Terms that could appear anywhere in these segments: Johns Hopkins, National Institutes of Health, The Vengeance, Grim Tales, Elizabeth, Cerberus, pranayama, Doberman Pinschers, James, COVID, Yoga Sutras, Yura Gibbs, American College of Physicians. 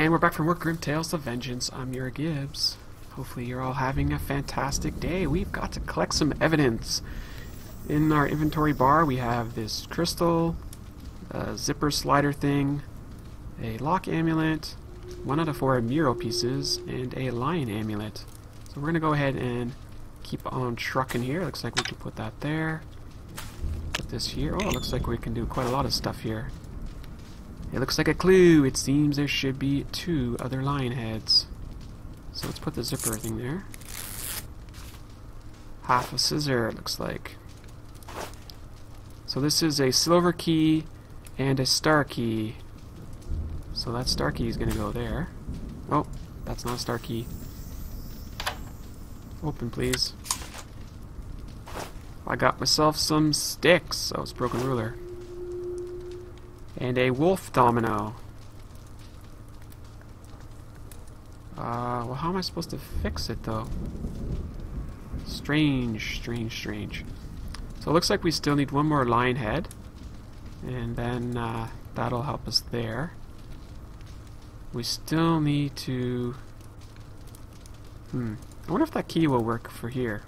And we're back from work, Grim Tales, The Vengeance. I'm Yura Gibbs. Hopefully you're all having a fantastic day. We've got to collect some evidence. In our inventory bar we have this crystal, a zipper slider thing, a lock amulet, 1 out of 4 mural pieces, and a lion amulet. So we're going to go ahead and keep on trucking here. Looks like we can put that there. Put this here. Oh, it looks like we can do quite a lot of stuff here. It looks like a clue. It seems there should be 2 other lion heads. So let's put the zipper thing there. Half a scissor, it looks like. So this is a silver key and a star key. So that star key is going to go there. Oh, that's not a star key. Open, please. I got myself some sticks. Oh, it's a broken ruler. And a wolf domino. Well, how am I supposed to fix it, though? Strange. So it looks like we still need 1 more lion head. And then that'll help us there. We still need to... I wonder if that key will work for here.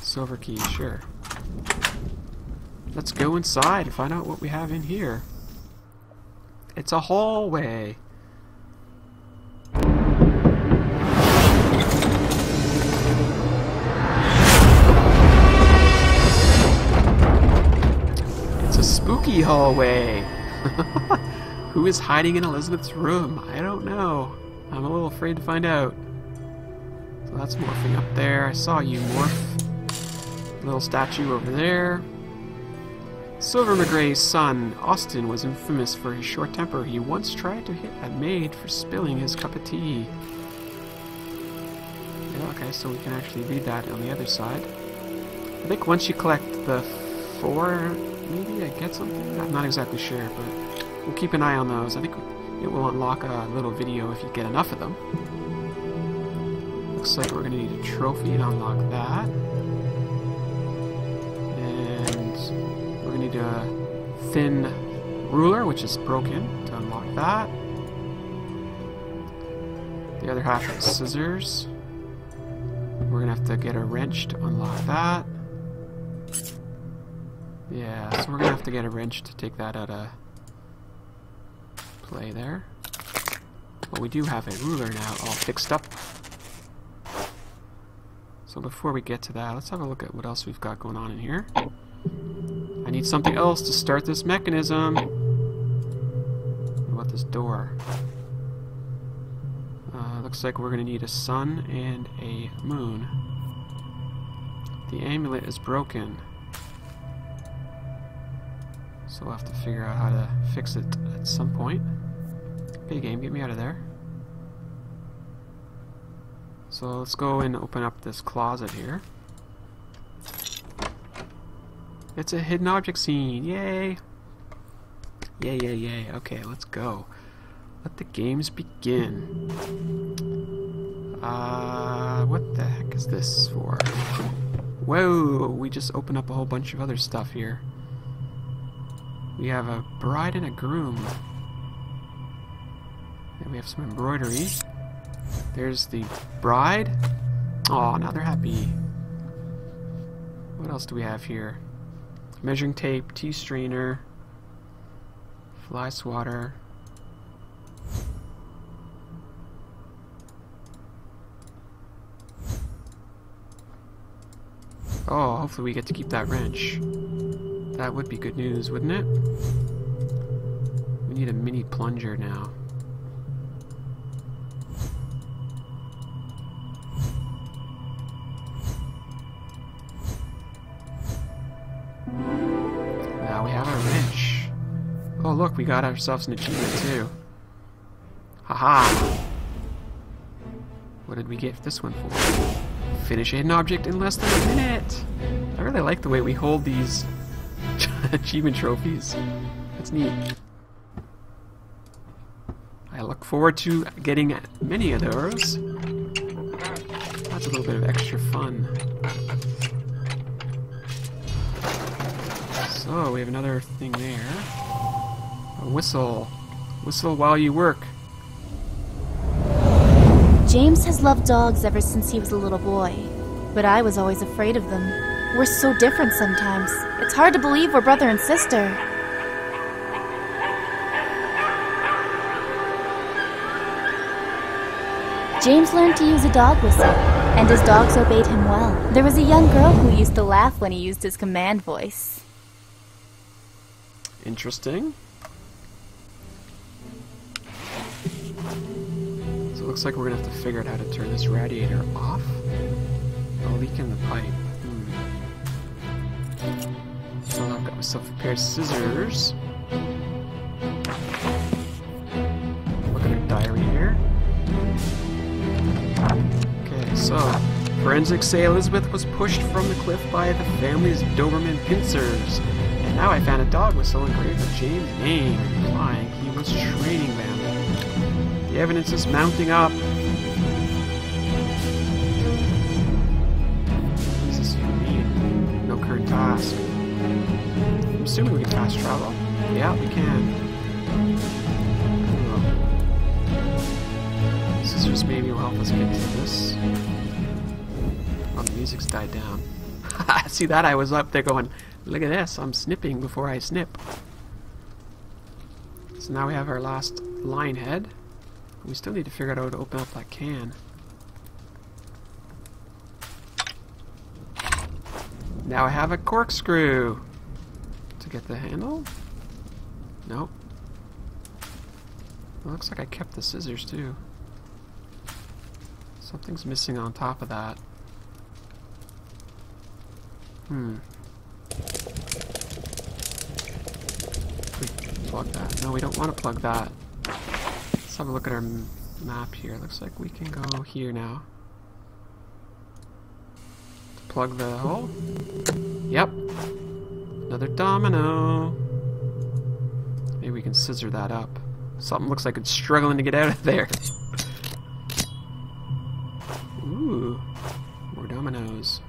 Silver key, sure. Let's go inside and find out what we have in here. It's a hallway. It's a spooky hallway. Who is hiding in Elizabeth's room? I don't know. I'm a little afraid to find out. So that's morphing up there. I saw you morph. Little statue over there. Silver McGray's son, Austin, was infamous for his short temper. He once tried to hit a maid for spilling his cup of tea. Yeah, okay, so we can actually read that on the other side. I think once you collect the 4, maybe I get something? I'm not exactly sure, but we'll keep an eye on those. I think it will unlock a little video if you get enough of them. Looks like we're going to need a trophy to unlock that. And... we need a thin ruler, which is broken, to unlock that. The other half is scissors. We're going to have to get a wrench to unlock that. Yeah, so we're going to have to get a wrench to take that out of play there. Well, we do have a ruler now all fixed up. So before we get to that, let's have a look at what else we've got going on in here. I need something else to start this mechanism. What about this door? Looks like we're going to need a sun and a moon. The amulet is broken. So we'll have to figure out how to fix it at some point. Hey game, get me out of there. So let's go and open up this closet here. It's a hidden object scene. Yay! Yay. Okay, let's go. Let the games begin. What the heck is this for? Whoa! We just opened up a whole bunch of other stuff here. We have a bride and a groom. And we have some embroidery. There's the bride. Oh, now they're happy. What else do we have here? Measuring tape, tea strainer, fly swatter. Oh, hopefully we get to keep that wrench. That would be good news, wouldn't it? We need a mini plunger now. Oh look, we got ourselves an achievement too. Haha! What did we get this one for? Finish a hidden object in less than a minute! I really like the way we hold these achievement trophies. That's neat. I look forward to getting many of those. That's a little bit of extra fun. So, we have another thing there. Whistle. Whistle while you work. James has loved dogs ever since he was a little boy, but I was always afraid of them. We're so different sometimes. It's hard to believe we're brother and sister. James learned to use a dog whistle, and his dogs obeyed him well. There was a young girl who used to laugh when he used his command voice. Interesting. So it looks like we're gonna have to figure out how to turn this radiator off. A leak in the pipe. So I've got myself a pair of scissors. Look at her diary here. Okay, so forensics say Elizabeth was pushed from the cliff by the family's Doberman Pinschers. And now I found a dog whistle engraved with James' name, implying he was training them. The evidence is mounting up. This is unique. No current task. I'm assuming we can fast travel. Yeah, we can. Scissors maybe will help us get to this. Oh, the music's died down. See that? I was up there going, look at this, I'm snipping before I snip. So now we have our last line head. We still need to figure out how to open up that can. Now I have a corkscrew to get the handle. Nope. It looks like I kept the scissors too. Something's missing on top of that. We plug that. No, we don't want to plug that. Let's have a look at our map here. Looks like we can go here now. Plug the hole. Yep. Another domino. Maybe we can scissor that up. Something looks like it's struggling to get out of there. Ooh. More dominoes.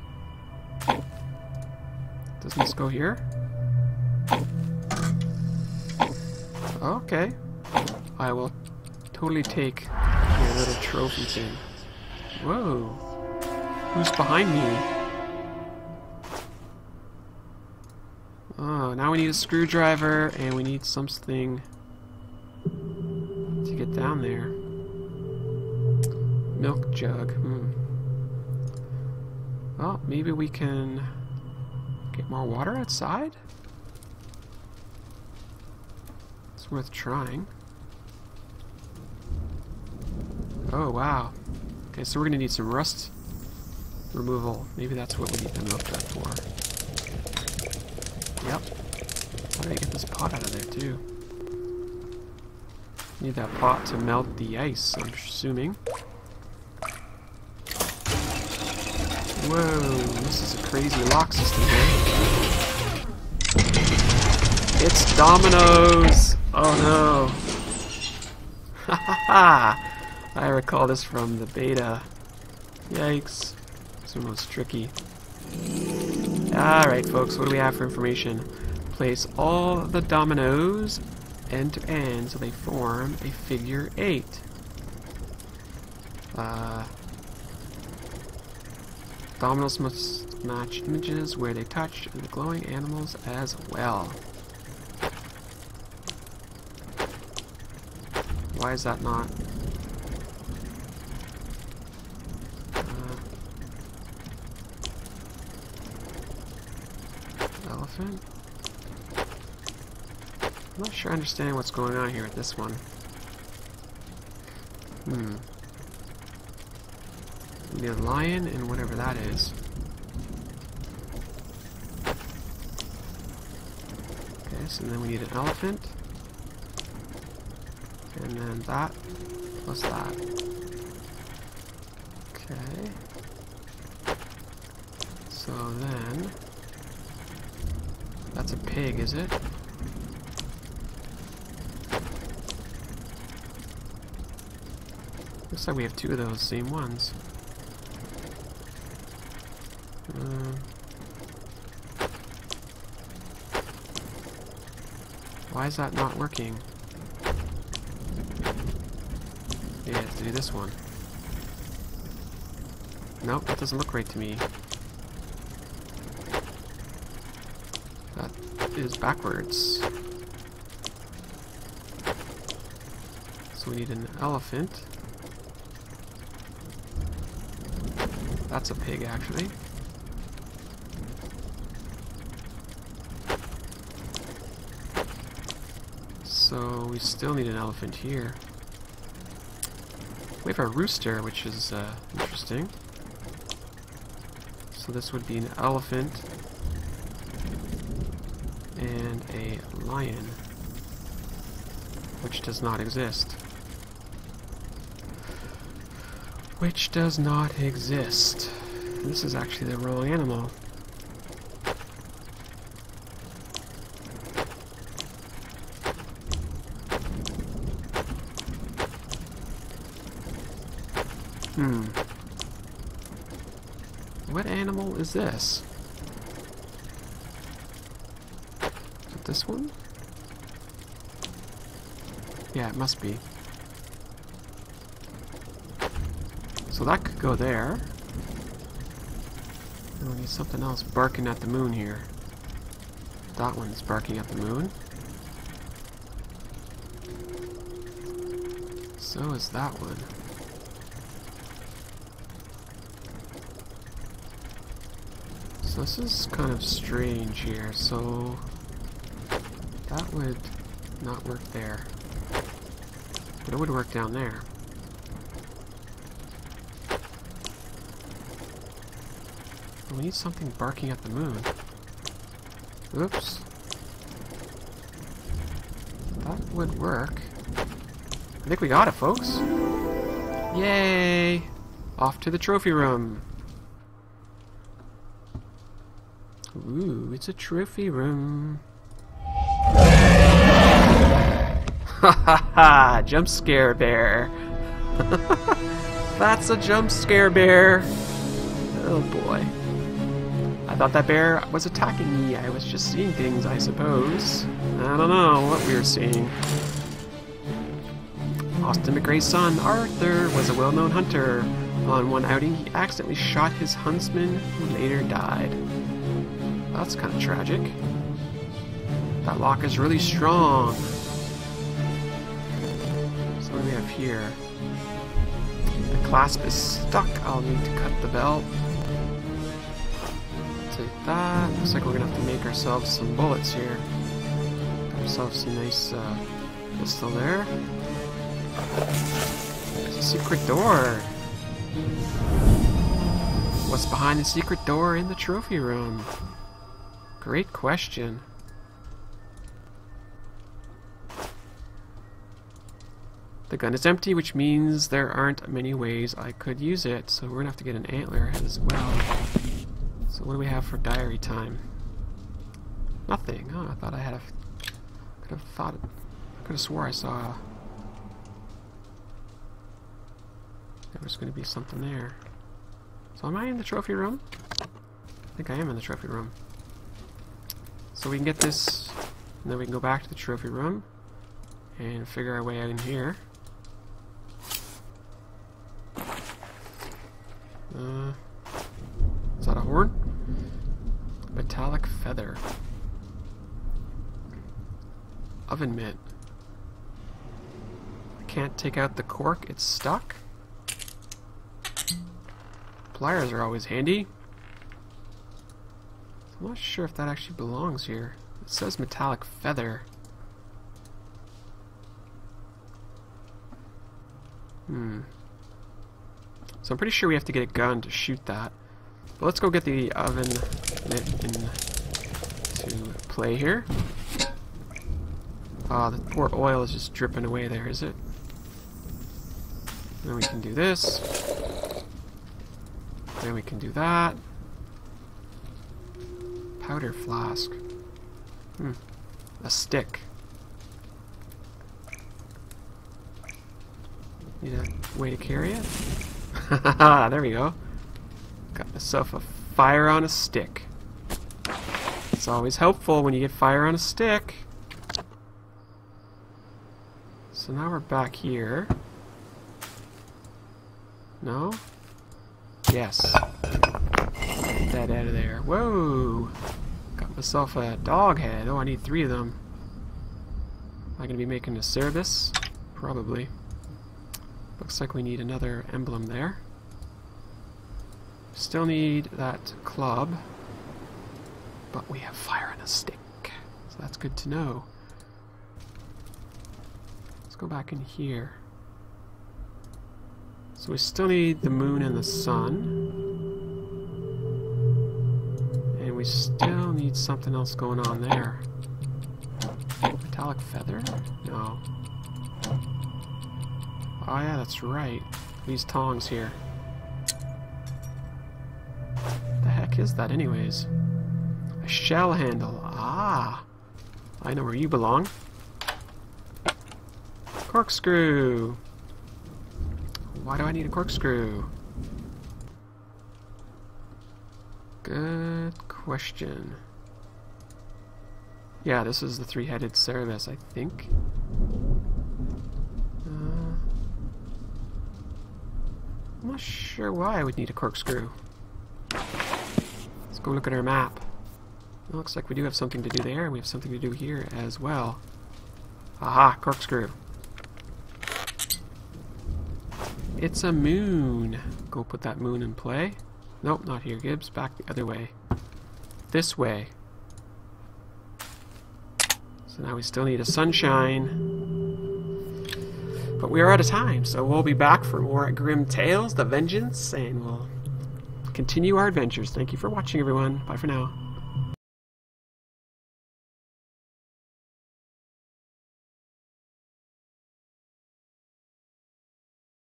Doesn't this go here? Okay. I will totally take your little trophy thing. Whoa. Who's behind me? Oh, now we need a screwdriver and we need something to get down there. Milk jug. Well, maybe we can get more water outside? It's worth trying. Oh, wow. Okay, so we're gonna need some rust removal. Maybe that's what we need the milk jug for. Yep. How do I get this pot out of there, too? Need that pot to melt the ice, I'm assuming. Whoa, this is a crazy lock system here. It's dominoes! Oh no! Ha! I recall this from the beta. Yikes. This one was tricky. Alright folks, what do we have for information? Place all the dominoes end to end so they form a figure 8. Dominoes must match images where they touch and the glowing animals as well. Why is that not? Elephant? I'm not sure I understand what's going on here with this one. The lion and whatever that is. Okay, so then we need an elephant. And then that plus that. Okay. So then that's a pig, is it? Looks like we have two of those same ones. Why is that not working? Maybe I have to do this one. Nope, that doesn't look right to me. That is backwards. So we need an elephant. That's a pig, actually. So we still need an elephant here. We have a rooster, which is interesting. So this would be an elephant and a lion, which does not exist. Which does not exist. And this is actually the wrong animal. What animal is this? Is it this one? Yeah, it must be. So that could go there. And we need something else barking at the moon here. That one's barking at the moon. So is that one. This is kind of strange here, so that would not work there, but it would work down there. We need something barking at the moon. Oops. That would work. I think we got it, folks. Yay! Off to the trophy room. Ooh, it's a trophy room. Ha! Jump scare bear. That's a jump scare bear. Oh boy. I thought that bear was attacking me. I was just seeing things, I suppose. I don't know what we were seeing. Austin McRae's son, Arthur, was a well-known hunter. On one outing, he accidentally shot his huntsman, who later died. That's kind of tragic. That lock is really strong. So what do we have here? The clasp is stuck. I'll need to cut the belt. Take that. Looks like we're gonna have to make ourselves some bullets here. Got ourselves a nice pistol there. There's a secret door. What's behind the secret door in the trophy room? Great question. The gun is empty, which means there aren't many ways I could use it, so we're gonna have to get an antler as well. So what do we have for diary time? Nothing. Oh, I thought I had a... I could have swore I saw... There was gonna be something there. So am I in the trophy room? I think I am in the trophy room. So we can get this, and then we can go back to the trophy room and figure our way out in here. Is that a horn? Metallic feather. Oven mitt. I can't take out the cork, it's stuck. Pliers are always handy. I'm not sure if that actually belongs here. It says metallic feather. So I'm pretty sure we have to get a gun to shoot that. But let's go get the oven mitt into play here. Ah, the poor oil is just dripping away there, is it? Then we can do this. Then we can do that. Powder flask. A stick. Need a way to carry it? Haha, there we go. Got myself a fire on a stick. It's always helpful when you get fire on a stick. So now we're back here. No? Yes. Get that out of there. Whoa! Got myself a dog head. Oh, I need 3 of them. Am I going to be making a Cerberus? Probably. Looks like we need another emblem there. Still need that club. But we have fire and a stick. So that's good to know. Let's go back in here. So we still need the moon and the sun. And we still need something else going on there. Metallic feather? No. Oh yeah, that's right. These tongs here. What the heck is that anyways? A shell handle. Ah! I know where you belong. Corkscrew! Why do I need a corkscrew? Good question. Yeah, this is the 3-headed Cerberus, I think. I'm not sure why I would need a corkscrew. Let's go look at our map. It looks like we do have something to do there, and we have something to do here as well. Aha, corkscrew. It's a moon. Go put that moon in play. Nope, not here, Gibbs. Back the other way. This way. So now we still need a sunshine. But we are out of time, so we'll be back for more at Grim Tales, The Vengeance, and we'll continue our adventures. Thank you for watching, everyone. Bye for now.